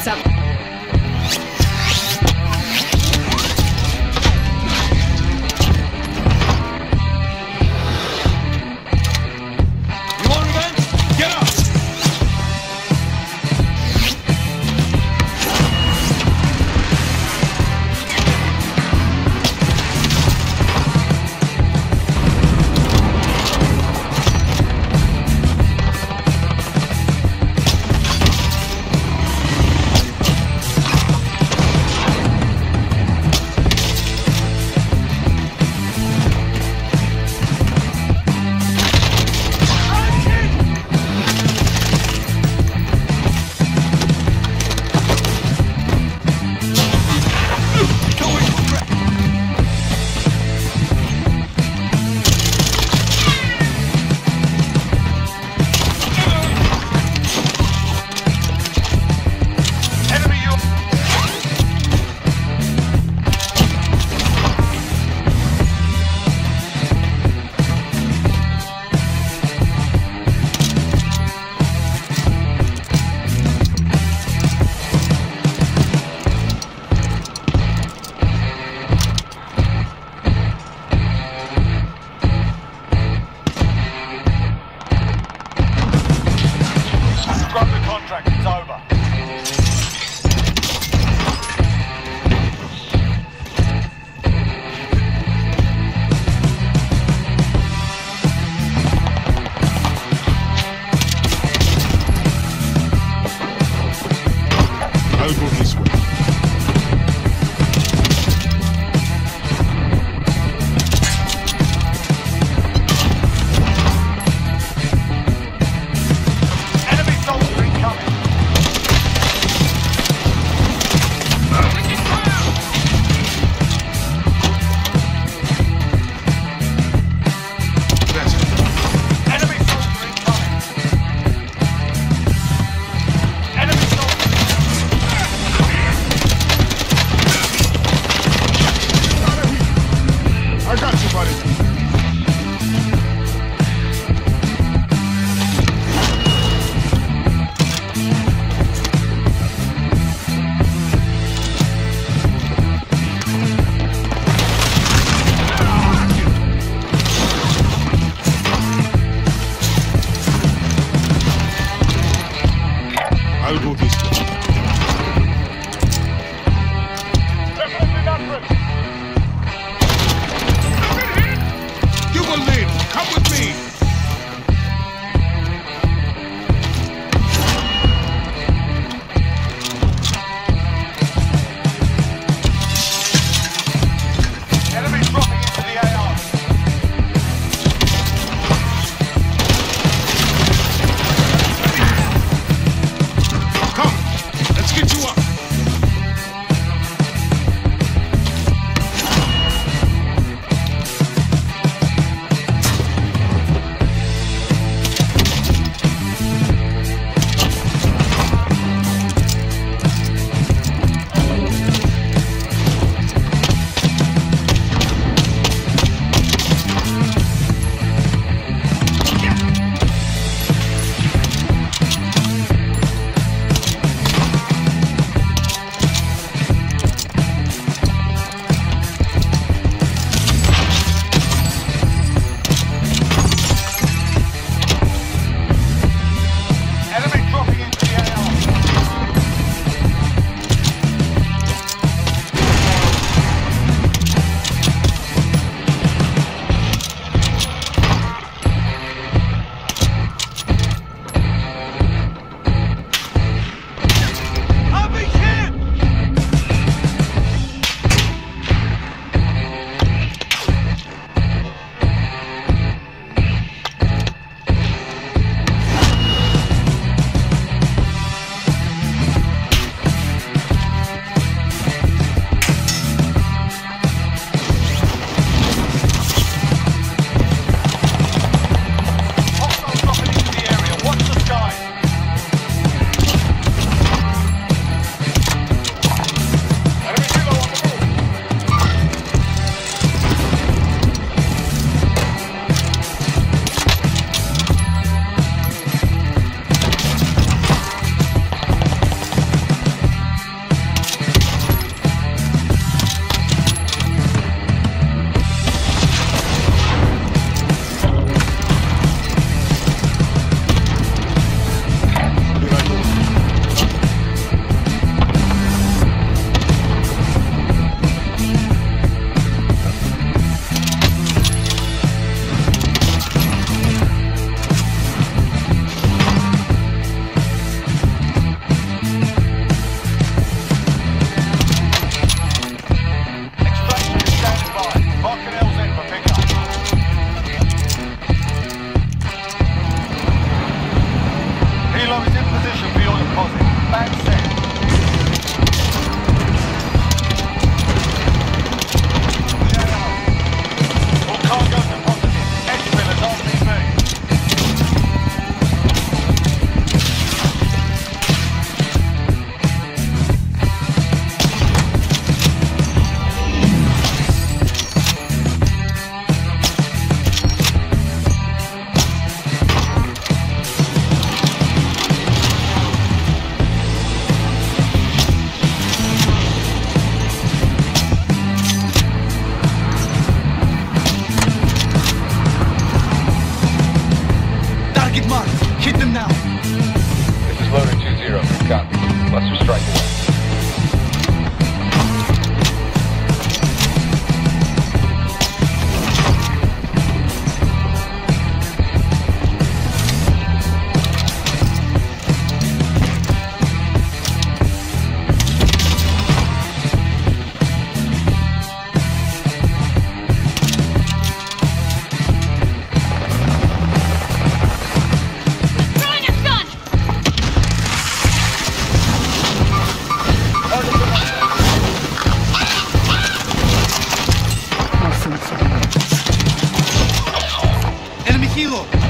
It's up. Enemy kilo.